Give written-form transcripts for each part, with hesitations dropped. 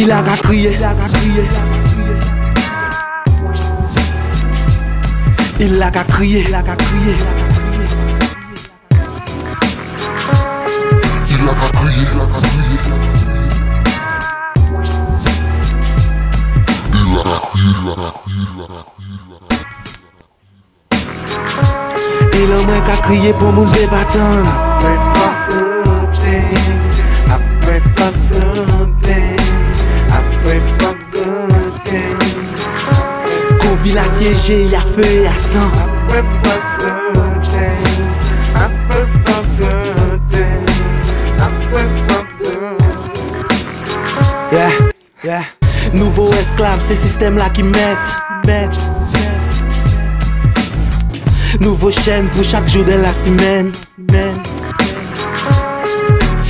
Il a crié, il a crié, il a crié, il a crié, il a crié, il a crié pour mon débattant. Covid a siégé, il y a feu et à sang. Yeah, yeah. Nouveau esclave, ces systèmes là qui mettent. Nouveau chaîne pour chaque jour de la semaine.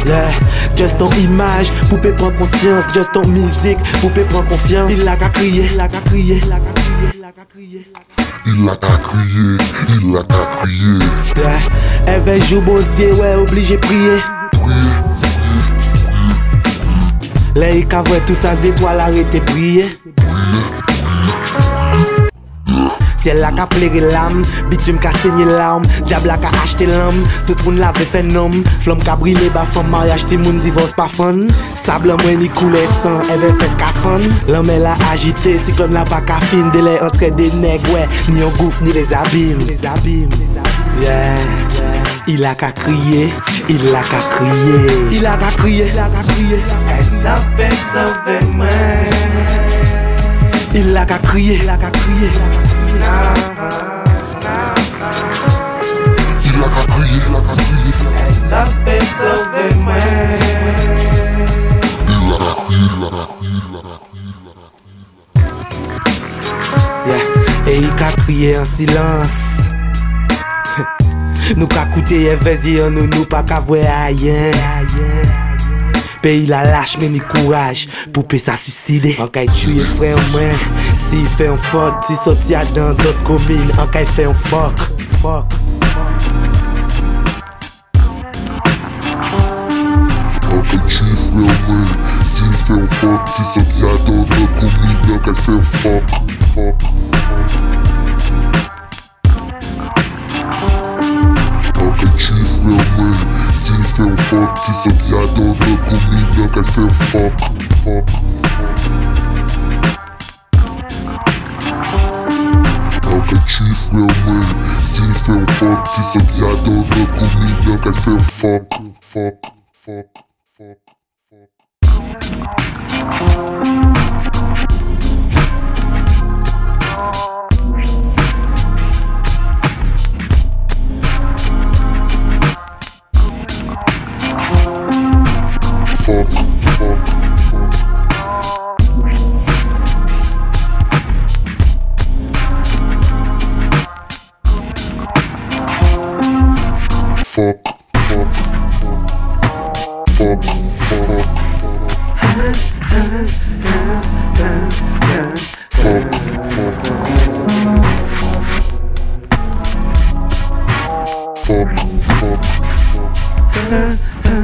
Yeah. Just ton image, poupée prend conscience. Just ton musique, poupée prend confiance. Il a qu'à crier, il a qu'à crier, il a qu'à crier, il a qu'à crier, il a qu'à crier, il a qu'à crier. Yeah. Éveil jour bon Dieu, ouais, obligé prier. Là il qu'a vrai tout ça, étoiles arrêtez prier. Ciel la ka pléré l'âme, bitume ka saigné l'âme, diable la ka acheté l'âme, tout moun la vle fait nom, flamme ka brûlé ba femme mariage ti moun divorce pa fun, sable moi ni coulé sang, elle fait ka fun, l'homme la agité, si comme la pas ka fine, délai entre des nègres, ouais, ni on gouffre ni les abîmes, yeah. Il a qu'à crier, il a qu'à crier, il a qu'à crier, il a qu'à crier, elle savait sauver moi. Il a qu'à crier, il a qu'à crier. Il a qu'à crier, il a qu'à crier. Elle savait sauver moi. Il a qu'à crier, il a qu'à crier, il a qu'à crier. Yeah, et il qu'à crier en silence. Nous qu'à écouter et vas-y, on nous pas qu'à voir ailleurs. Pays la lâche, mais ni courage, poupée ça suicidé. En cas tuer frère en main, s'il fait un fuck, si sorti à dans d'autres communes, en cas fait un fuck. En cas tuer frère en main, s'il fait un fuck, si sorti à dans d'autres communes, en cas fait un fuck. En cas tuer frère en main, s'il fait un fuck, si sorti à dans d'autres communes, en cas fait un fuck. Chief frère moi, s'il fait un fuck, si sorti à dans notre commune, donc elle fait un fuck.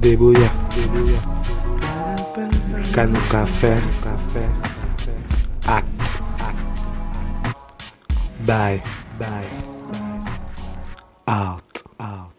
Debrouya, quand nous café, acte, bye, out.